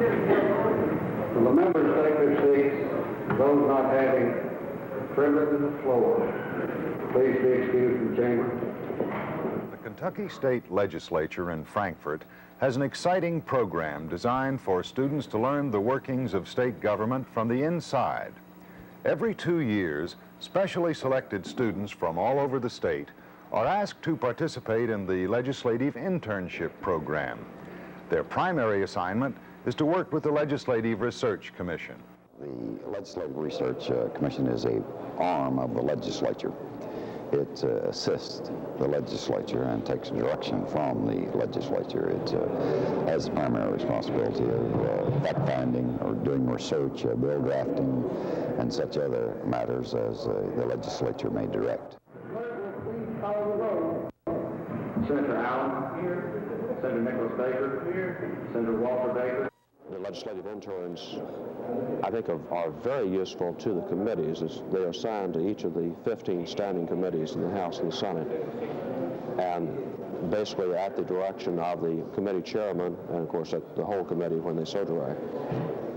Will the members take their seats? Those not having privilege of the floor, please be excused from the chamber. The Kentucky State Legislature in Frankfort has an exciting program designed for students to learn the workings of state government from the inside. Every 2 years, specially selected students from all over the state are asked to participate in the legislative internship program. Their primary assignment is to work with the Legislative Research Commission. The Legislative Research Commission is an arm of the legislature. It assists the legislature and takes direction from the legislature. It has the primary responsibility of fact-finding or doing research, bill drafting, and such other matters as the legislature may direct. Senator Allen. Here. Senator Nicholas Baker. Here. Senator Walter Baker. The legislative interns, I think, are very useful to the committees, as they are assigned to each of the 15 standing committees in the House and the Senate, and basically at the direction of the committee chairman, and of course at the whole committee when they so direct.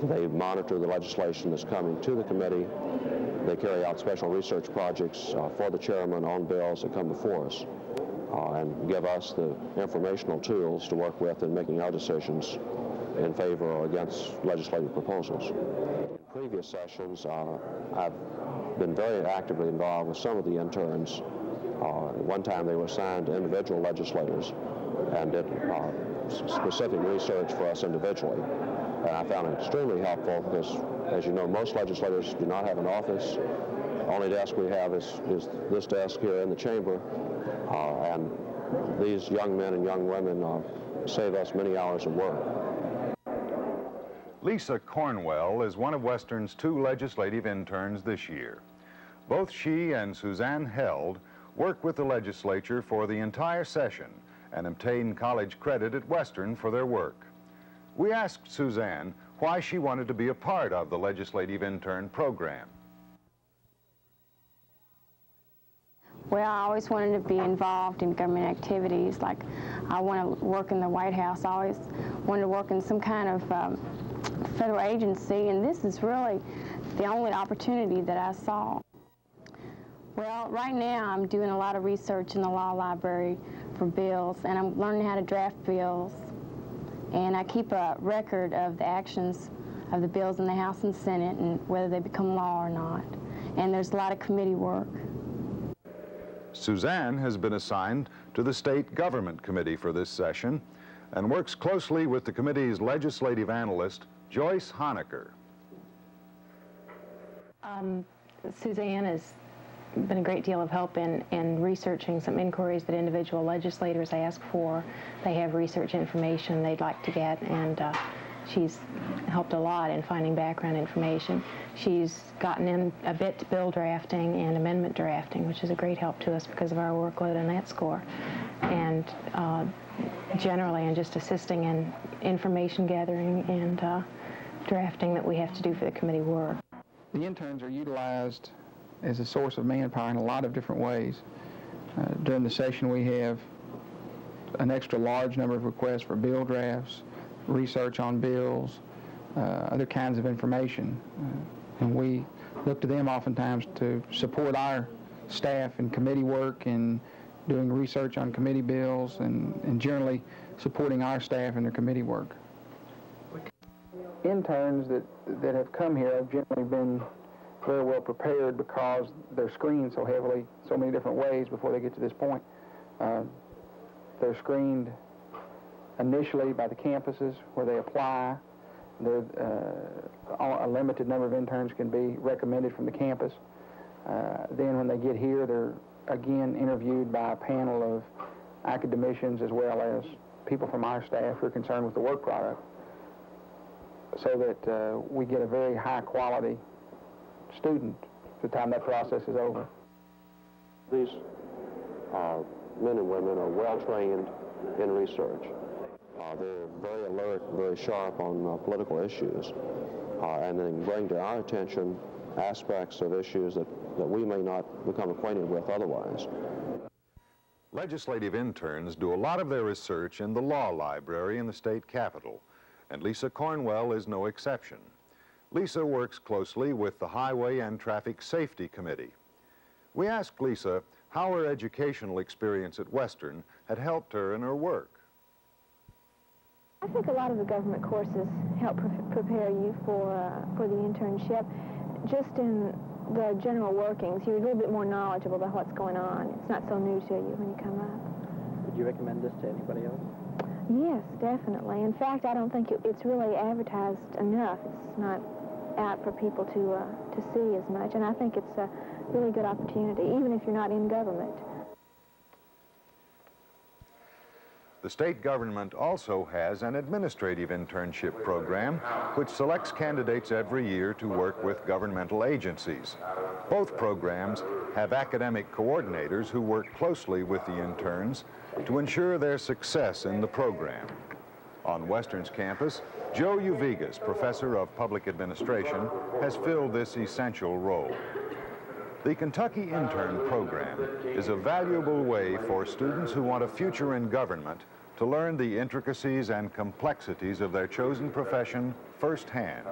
They monitor the legislation that's coming to the committee. They carry out special research projects for the chairman on bills that come before us, and give us the informational tools to work with in making our decisions in favor or against legislative proposals. In previous sessions, I've been very actively involved with some of the interns. One time they were assigned to individual legislators and did specific research for us individually. And I found it extremely helpful because, as you know, most legislators do not have an office. The only desk we have is this desk here in the chamber. And these young men and young women save us many hours of work. Lisa Cornwell is one of Western's two legislative interns this year. Both she and Suzanne Held work with the legislature for the entire session and obtain college credit at Western for their work. We asked Suzanne why she wanted to be a part of the legislative intern program. Well, I always wanted to be involved in government activities. Like, I want to work in the White House. I always wanted to work in some kind of federal agency, and this is really the only opportunity that I saw. Well, right now I'm doing a lot of research in the law library for bills, and I'm learning how to draft bills, and I keep a record of the actions of the bills in the House and Senate and whether they become law or not, and there's a lot of committee work. Suzanne has been assigned to the State Government Committee for this session and works closely with the committee's legislative analyst, Joyce Honaker. Suzanne has been a great deal of help in researching some inquiries that individual legislators ask for. They have research information they'd like to get, and she's helped a lot in finding background information. She's gotten in a bit to bill drafting and amendment drafting, which is a great help to us because of our workload on that score. And generally, and just assisting in information gathering and drafting that we have to do for the committee work. The interns are utilized as a source of manpower in a lot of different ways. During the session, we have an extra large number of requests for bill drafts, research on bills, other kinds of information. And we look to them oftentimes to support our staff in committee work and doing research on committee bills and generally supporting our staff in their committee work. Interns that have come here have generally been very well prepared because they're screened so heavily, so many different ways before they get to this point. They're screened initially by the campuses where they apply. A limited number of interns can be recommended from the campus. Then when they get here, they're again interviewed by a panel of academicians as well as people from our staff who are concerned with the work product, so that we get a very high quality student by the time that process is over. These men and women are well trained in research. They're very alert, very sharp on political issues, and they bring to our attention aspects of issues that we may not become acquainted with otherwise. Legislative interns do a lot of their research in the law library in the state capitol, and Lisa Cornwell is no exception. Lisa works closely with the Highway and Traffic Safety Committee. We asked Lisa how her educational experience at Western had helped her in her work. I think a lot of the government courses help prepare you for the internship. Just in the general workings, you're a little bit more knowledgeable about what's going on. It's not so new to you when you come up. Would you recommend this to anybody else? Yes, definitely. In fact, I don't think it's really advertised enough. It's not out for people to see as much, and I think it's a really good opportunity, even if you're not in government. The state government also has an administrative internship program which selects candidates every year to work with governmental agencies. Both programs have academic coordinators who work closely with the interns to ensure their success in the program. On Western's campus, Joe Uvegas, professor of public administration, has filled this essential role. The Kentucky Intern Program is a valuable way for students who want a future in government to learn the intricacies and complexities of their chosen profession firsthand.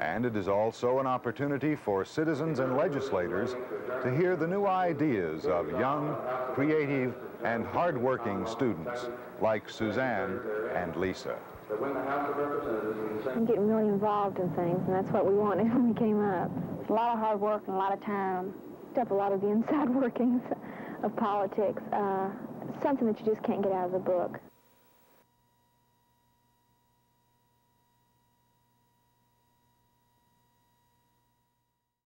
And it is also an opportunity for citizens and legislators to hear the new ideas of young, creative, and hardworking students like Suzanne and Lisa. I'm getting really involved in things, and that's what we wanted when we came up. A lot of hard work and a lot of time. Picked up a lot of the inside workings of politics. Something that you just can't get out of the book.